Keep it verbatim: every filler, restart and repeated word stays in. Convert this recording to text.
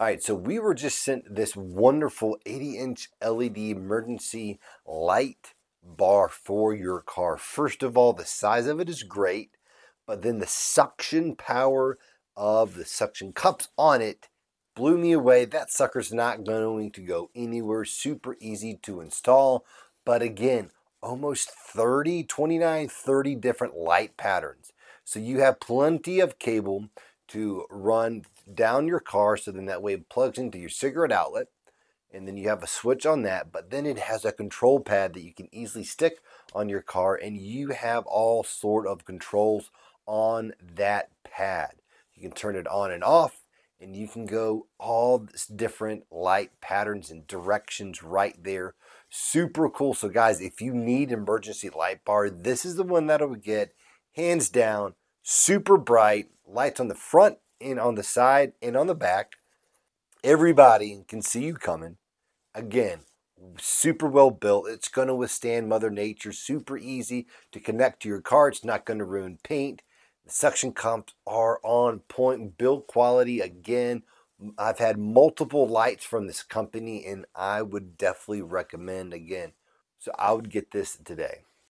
All right, so we were just sent this wonderful eighty inch L E D emergency light bar for your car. First of all, the size of it is great, but then the suction power of the suction cups on it blew me away. That sucker's not going to go anywhere. Super easy to install, but again, almost thirty, twenty-nine, thirty different light patterns. So you have plenty of cable to run down your car, so then that way it plugs into your cigarette outlet, and then you have a switch on that, but then it has a control pad that you can easily stick on your car, and you have all sort of controls on that pad. You can turn it on and off, and you can go all these different light patterns and directions right there. Super cool. So guys, if you need an emergency light bar, this is the one that I would get, hands down. Super bright lights on the front and on the side and on the back. Everybody can see you coming. Again, super well built. It's going to withstand Mother Nature. Super easy to connect to your car. It's not going to ruin paint. The suction cups are on point. Build quality, again, I've had multiple lights from this company, and I would definitely recommend, again. So I would get this today.